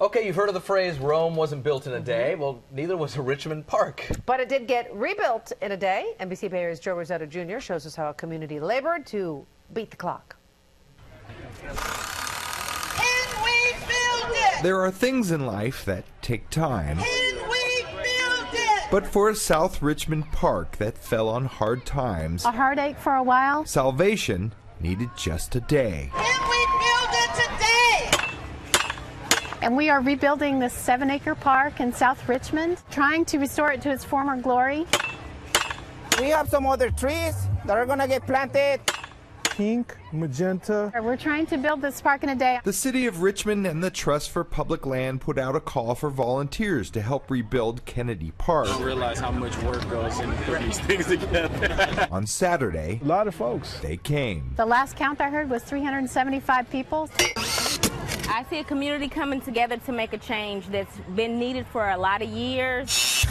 Okay, you've heard of the phrase, Rome wasn't built in a day. Well, neither was a Richmond park. But it did get rebuilt in a day. NBC Bay Area's Joe Rosado, Jr. shows us how a community labored to beat the clock. And we built it! There are things in life that take time. But for a South Richmond park that fell on hard times, a heartache for a while, salvation needed just a day. And we build it today! And we are rebuilding this 7-acre park in South Richmond, trying to restore it to its former glory. We have some other trees that are going to get planted. Pink, magenta. We're trying to build this park in a day. The City of Richmond and the Trust for Public Land put out a call for volunteers to help rebuild Kennedy Park. I realize how much work goes into putting these things together. On Saturday, a lot of folks, they came. The last count I heard was 375 people. I see a community coming together to make a change that's been needed for a lot of years.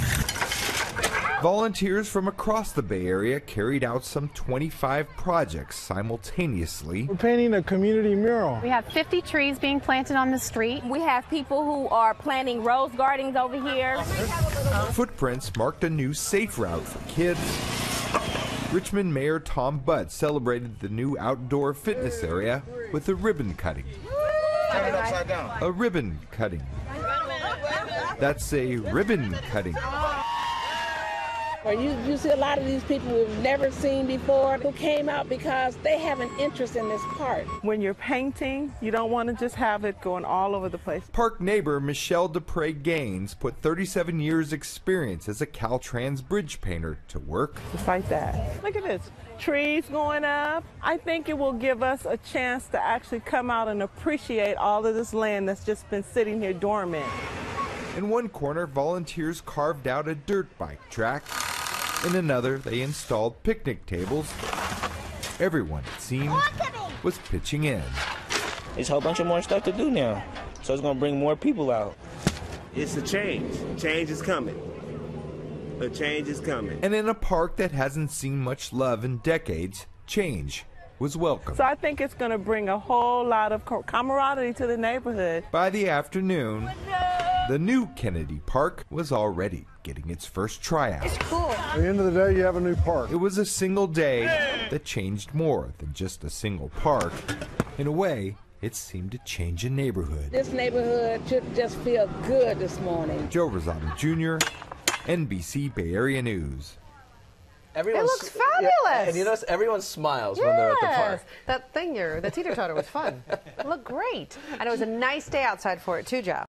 Volunteers from across the Bay Area carried out some 25 projects simultaneously. We're painting a community mural. We have 50 trees being planted on the street. We have people who are planting rose gardens over here. Footprints marked a new safe route for kids. Richmond Mayor Tom Butt celebrated the new outdoor fitness area with a ribbon cutting. A ribbon cutting. That's a ribbon cutting. You see a lot of these people we've never seen before who came out because they have an interest in this park. When you're painting, you don't want to just have it going all over the place. Park neighbor Michelle Dupre Gaines put 37 years' experience as a Caltrans bridge painter to work. Just like that. Look at this. Trees going up. I think it will give us a chance to actually come out and appreciate all of this land that's just been sitting here dormant. In one corner, volunteers carved out a dirt bike track. In another, they installed picnic tables. Everyone, it seemed, was pitching in. There's a whole bunch of more stuff to do now, so it's going to bring more people out. It's a change. Change is coming. The change is coming. And in a park that hasn't seen much love in decades, change was welcome. So I think it's going to bring a whole lot of camaraderie to the neighborhood. By the afternoon, the new Kennedy Park was already getting its first tryout. It's cool. At the end of the day, you have a new park. It was a single day that changed more than just a single park. In a way, it seemed to change a neighborhood. This neighborhood should just feel good this morning. Joe Rosado, Jr., NBC Bay Area News. Everyone, it looks fabulous. Yeah, and you notice everyone smiles when they're at the park. That teeter-totter was fun. It looked great. And it was a nice day outside for it, too, Joe.